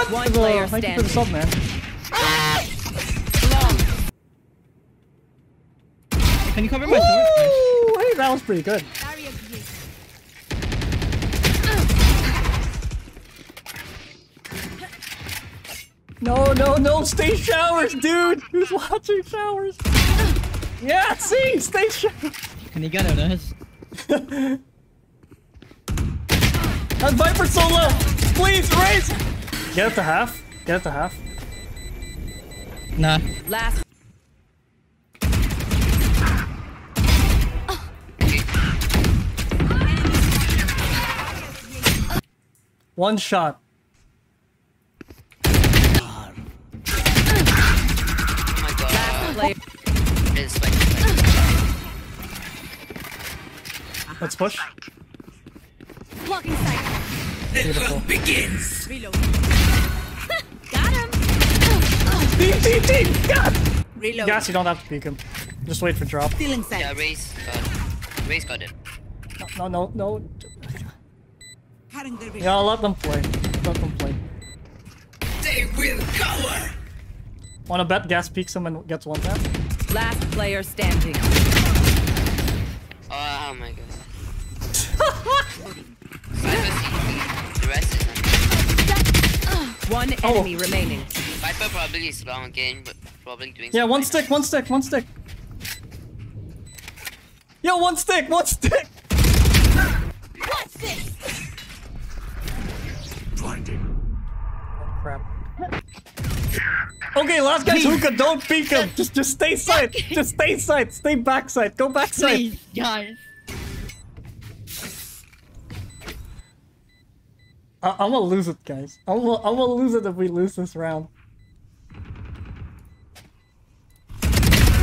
What? One player thank standing. You for the sub, man. Ah! Can you cover my sword, please? Hey, that was pretty good. No, no, no! Stay showers, dude! Who's watching showers? Yeah, see! Stay showers! Can you get out of this? That's Viper Solo! Please, Raze! Get up to half. Get up to half. Nah. Last. One shot. Let's push. Blocking sight. The hunt begins. Reload. Got him. Deep. God. Reload. Gas, you don't have to peek him. Just wait for drop. Stealing sight. Yeah, Raze got him. No. Yeah, let them play. Let them play. They will cover. Wanna bet gas peeks him and gets one tap? Last player standing. Oh my god. The rest is one enemy remaining. Viper probably is wrong again, but probably doing something. Yeah, one stick. Yo, one stick! What's this? Blinding. Oh crap. Okay, last guy's hookah, don't peek him! Just stay side! Just stay side! Stay back side! Go back side! Please, guys. I'm gonna lose it, guys. I'm gonna lose it if we lose this round.